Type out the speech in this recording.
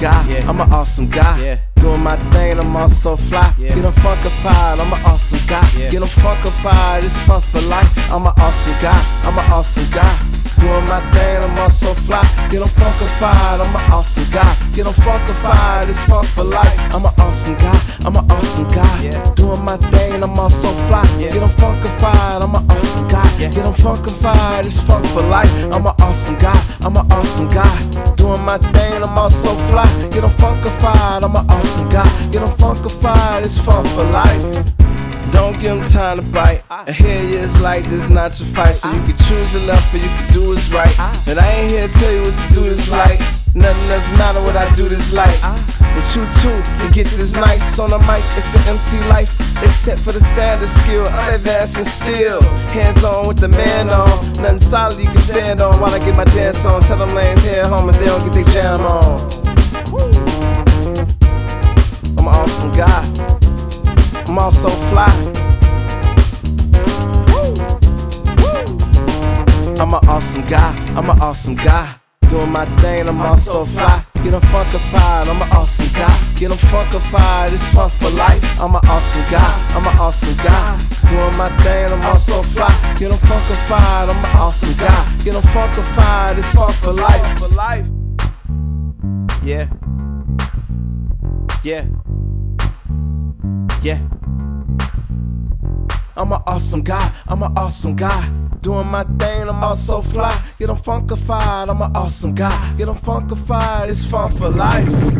guy, yeah. I'm an awesome guy, yeah. Doing my thing, I'm all so fly, yeah. Get 'em funkified, I'm an awesome guy, yeah. Get 'em funkified, it's fun for life. I'm an awesome guy, I'm an awesome guy. Doing my thing, I'm all so fly. Get 'em funkified, I'm an awesome guy. Get 'em funkified, it's fun for life. I'm an awesome guy, I'm an awesome guy, yeah. Doing my thing, I'm all so fly, yeah. Get 'em funkified, I'm an awesome guy, yeah. Get 'em funkified, it's fun for life. I'm an awesome guy, I'm an awesome guy. Doing my thing, I'm all so fly. Get 'em funkified, I'm an awesome guy. Get 'em funkified, it's fun for life. Don't give 'em time to bite. And here is like this, not your fight. So you can choose the left or you can do what's right. And I ain't here to tell you what to do this like. Nothing less matter what I do this like. But you too, you get this nice on the mic. It's the MC life. It's set for the standard skill. I'm advancing still. Hands on with the man on. Nothing solid you can stand on while I get my dance on. Tell them lanes head home if they don't get their jam on. I'm an awesome guy. I'm all so fly. I'm an awesome guy, I'm an awesome guy. Doing my thing, I'm all so fly. Get 'em funkified, I'm an awesome guy. Get 'em funkified, it's fun for life. I'm an awesome guy, I'm an awesome guy. Doing my thing, I'm all so fly. Get 'em funkified, I'm an awesome guy. Get 'em funkified, it's fun for life. Yeah. Yeah. Yeah. I'm an awesome guy, I'm an awesome guy. Doing my thing, I'm all so fly. Get 'em funkified, I'm an awesome guy. Get 'em funkified, it's fun for life.